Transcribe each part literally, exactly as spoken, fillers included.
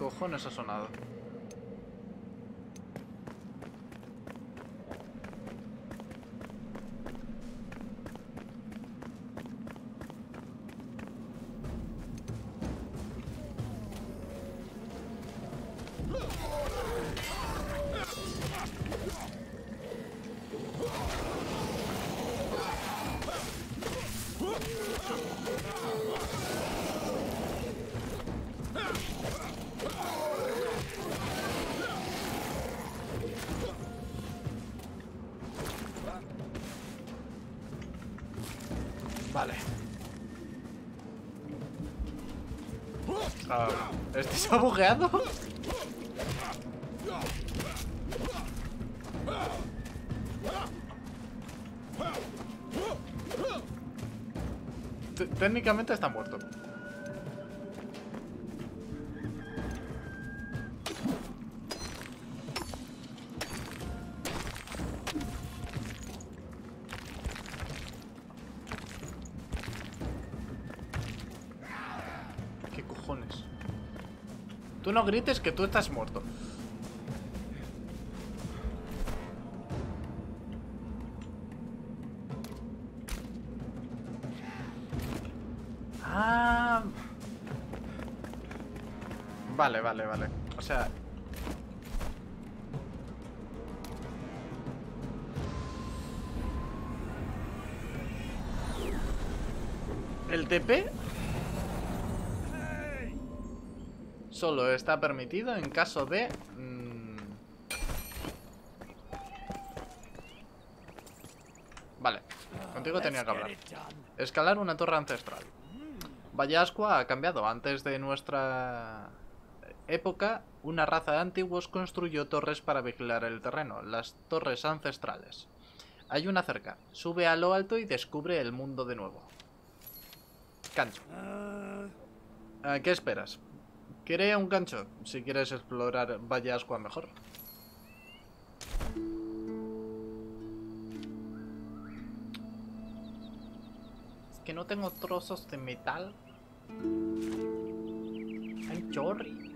cojones ha sonado? Vale. Uh, ¿Este se ha bugueado? Técnicamente está muerto. ¿Qué cojones? Tú no grites que tú estás muerto. Vale, vale, vale. O sea... ¿el T P? Solo está permitido en caso de... Mmm... Vale. Contigo tenía que hablar. Escalar una torre ancestral. Vallascua ha cambiado. Antes de nuestra... época, una raza de antiguos construyó torres para vigilar el terreno, las torres ancestrales. Hay una cerca, sube a lo alto y descubre el mundo de nuevo. Gancho. ¿Qué esperas? Crea un gancho, si quieres explorar Vallascua mejor. Es que no tengo trozos de metal. Hay chorri.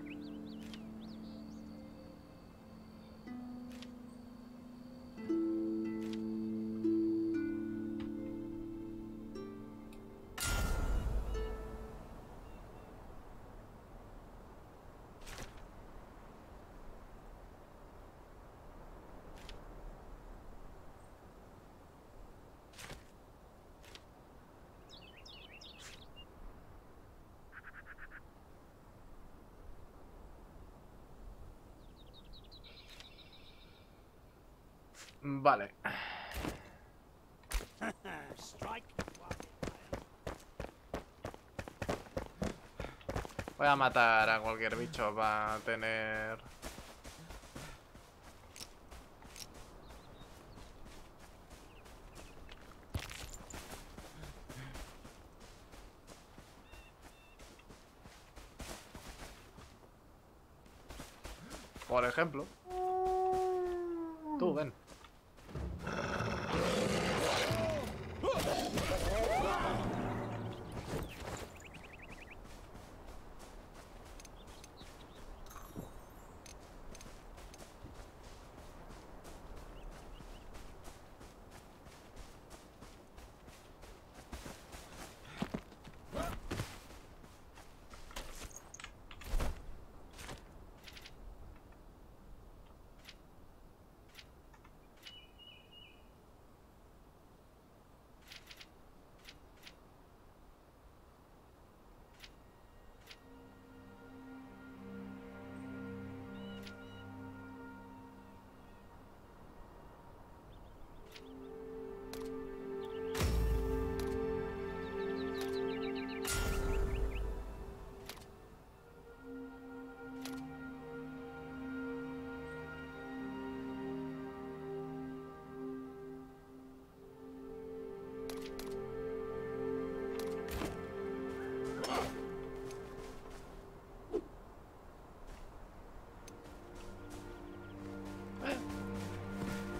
Vale. Voy a matar a cualquier bicho para tener... Por ejemplo. Tú, ven.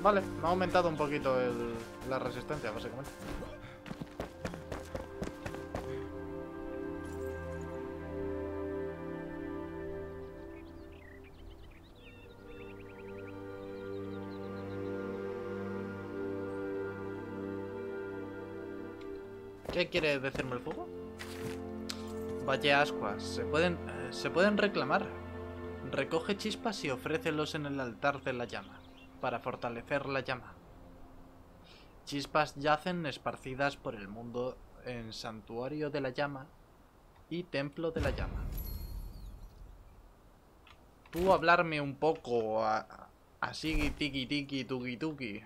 Vale, me ha aumentado un poquito el, la resistencia, básicamente. ¿Qué quiere decirme el fuego? Vaya ascuas. Se pueden, eh, se pueden reclamar. Recoge chispas y ofrécelos en el altar de la llama, para fortalecer la llama. Chispas yacen esparcidas por el mundo en Santuario de la Llama y Templo de la Llama. Tú hablarme un poco a, así tiki tiki tuki tuki.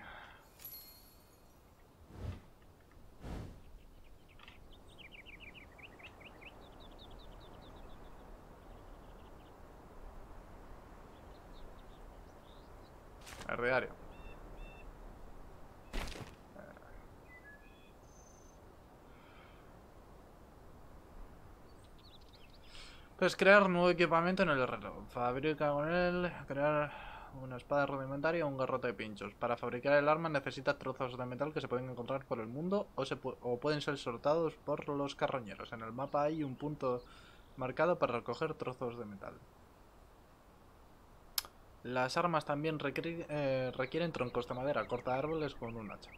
Herreario. Pues crear nuevo equipamiento en el herrero. Fabrica con él. Crear una espada rudimentaria o un garrote de pinchos. Para fabricar el arma necesitas trozos de metal que se pueden encontrar por el mundo o, se pu o pueden ser sortados por los carroñeros. En el mapa hay un punto marcado para recoger trozos de metal. Las armas también requieren, eh, requieren troncos de madera. Corta árboles con un hacha.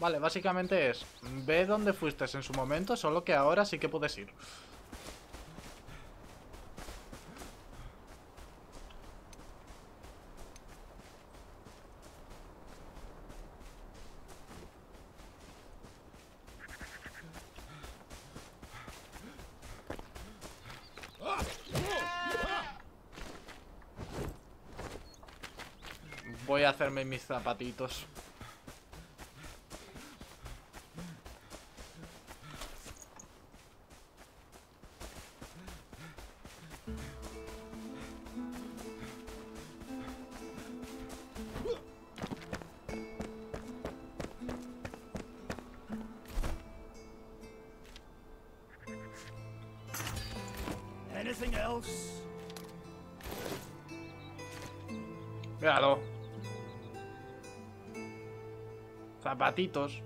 Vale, básicamente es, ve dónde fuiste en su momento, solo que ahora sí que puedes ir. Voy a hacerme mis zapatitos. Míralo. Zapatitos.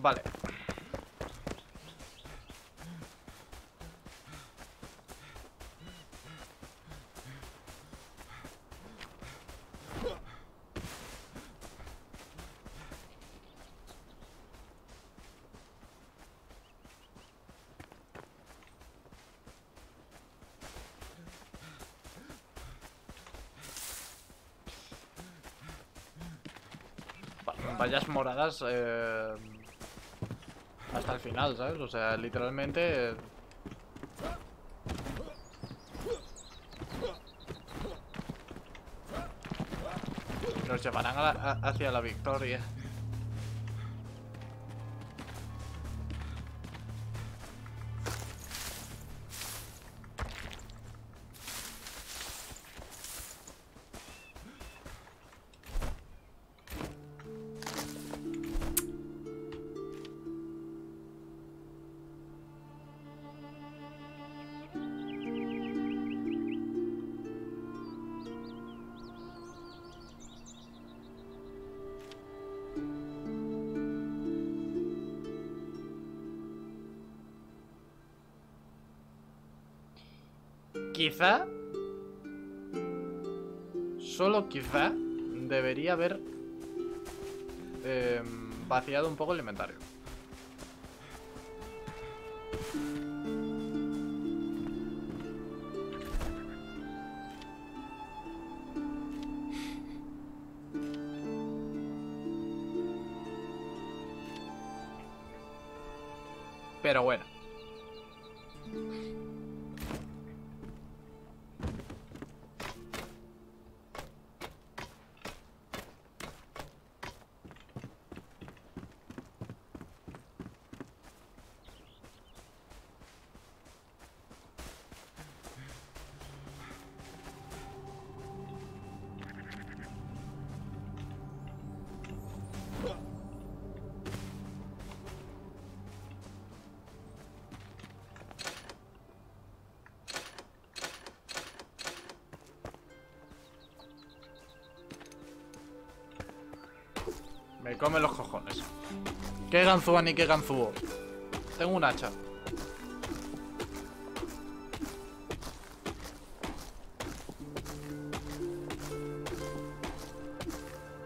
Vale. Vallas moradas, eh... hasta el final, ¿sabes? O sea, literalmente... nos llevarán a la, a, hacia la victoria. Quizá, solo quizá, debería haber eh, vaciado un poco el inventario. Pero bueno. come los cojones. Qué ganzúa ni qué ganzúo. Tengo un hacha.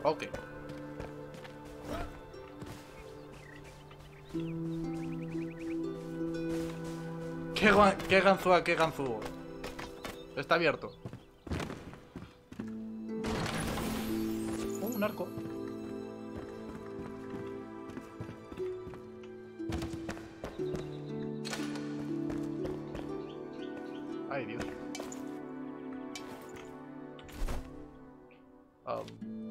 Ok. Qué, guan, qué ganzúa, qué ganzúo. Está abierto. Oh, un arco. Ay, Dios. Um.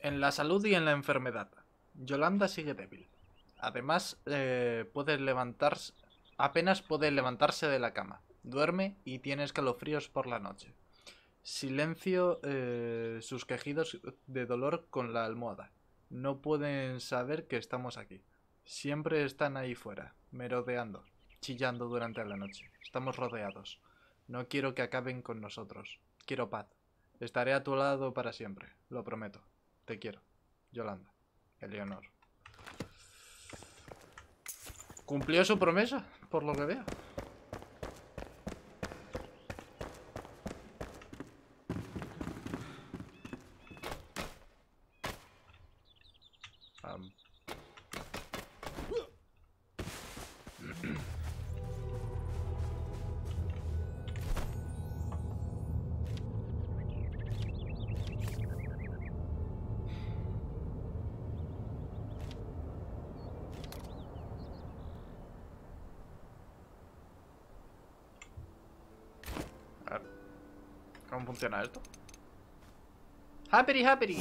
En la salud y en la enfermedad, Yolanda sigue débil. Además, eh, puede levantarse, apenas puede levantarse de la cama. Duerme y tiene escalofríos por la noche. Silencio eh, sus quejidos de dolor con la almohada. No pueden saber que estamos aquí. Siempre están ahí fuera, merodeando, chillando durante la noche. Estamos rodeados. No quiero que acaben con nosotros. Quiero paz. Estaré a tu lado para siempre, lo prometo. Te quiero, Yolanda. Eleonor. Cumplió su promesa, por lo que veo. Um. ¿Cómo funciona esto? ¡Happy, happy!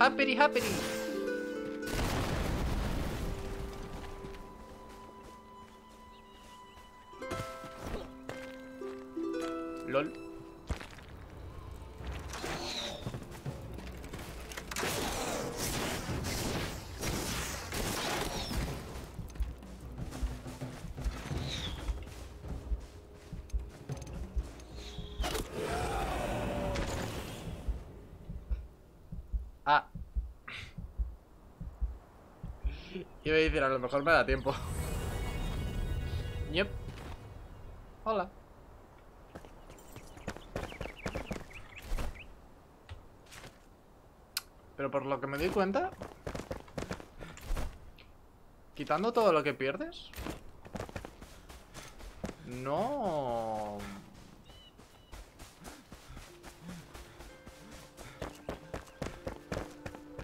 ¡Happy, happy! ¡Lol! Ah. Iba a decir, a lo mejor me da tiempo. Yep. Hola. Pero por lo que me doy cuenta, quitando todo lo que pierdes, no...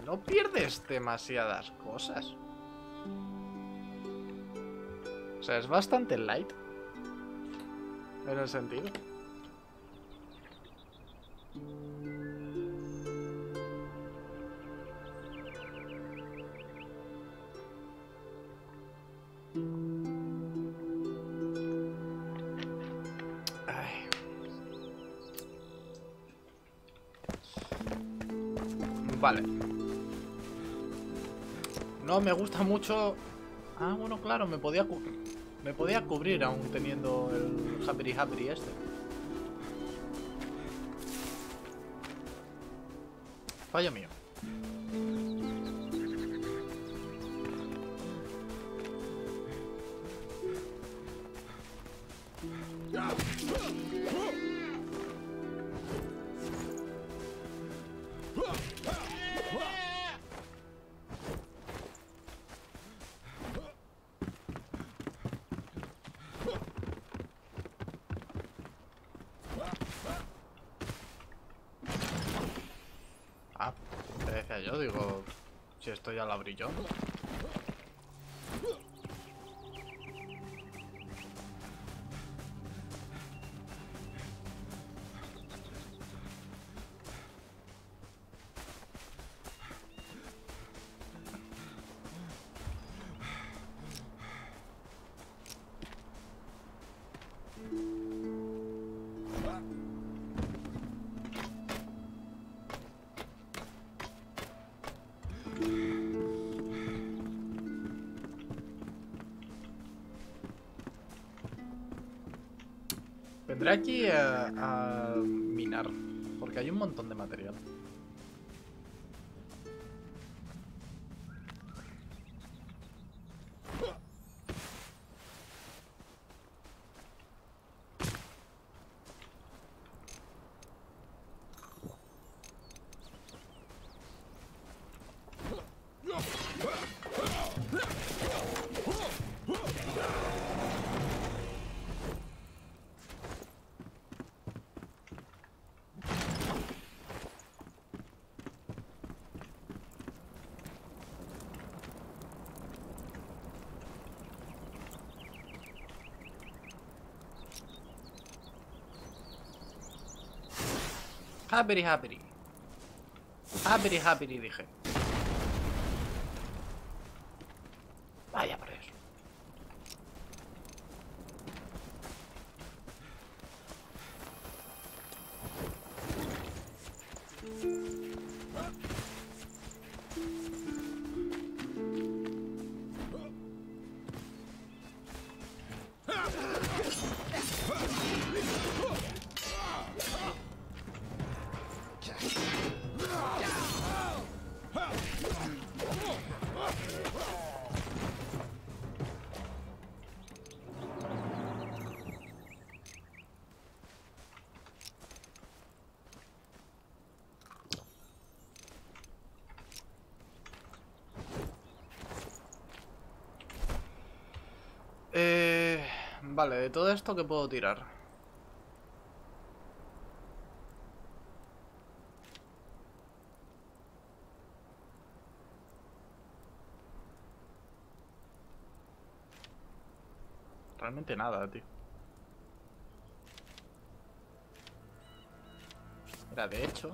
No pierdes demasiadas cosas. O sea, es bastante light. En el sentido. Ay. Vale. No me gusta mucho. Ah, bueno, claro, me podía cu me podía cubrir aún teniendo el Happy Happy este. Fallo mío. Ah, te decía yo, digo, si esto ya lo abrí yo. Vendré aquí a, a minar, porque hay un montón de material. Happy, happy. Happy, happy, dije. Vaya por eso. Vale, de todo esto, ¿qué puedo tirar? Realmente nada, tío. Mira, de hecho...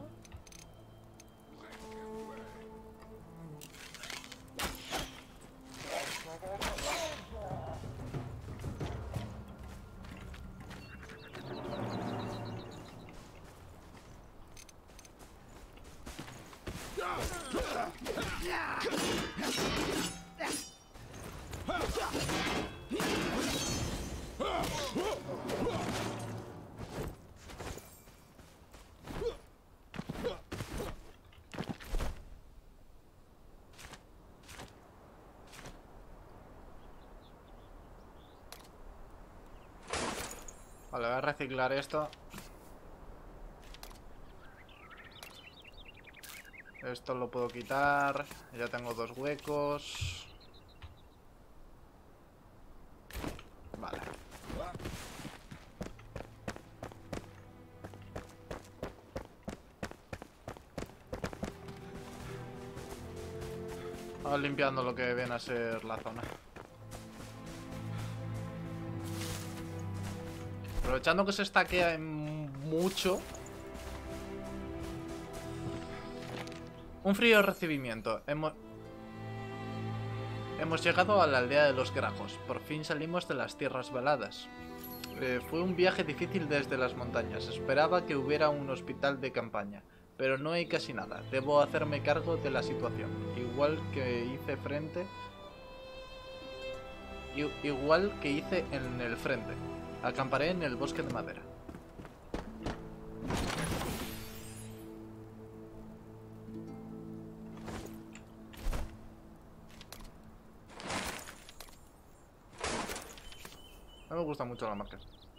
Vale, voy a reciclar esto. Esto lo puedo quitar. Ya tengo dos huecos. Vale. Vamos limpiando lo que viene a ser la zona. Aprovechando que se estaquea mucho. Un frío recibimiento. Hemos... Hemos llegado a la aldea de los Grajos. Por fin salimos de las tierras valadas. Eh, fue un viaje difícil desde las montañas. Esperaba que hubiera un hospital de campaña, pero no hay casi nada. Debo hacerme cargo de la situación. Igual que hice frente... Igual que hice en el frente. Acamparé en el bosque de madera. No me gusta mucho la marca.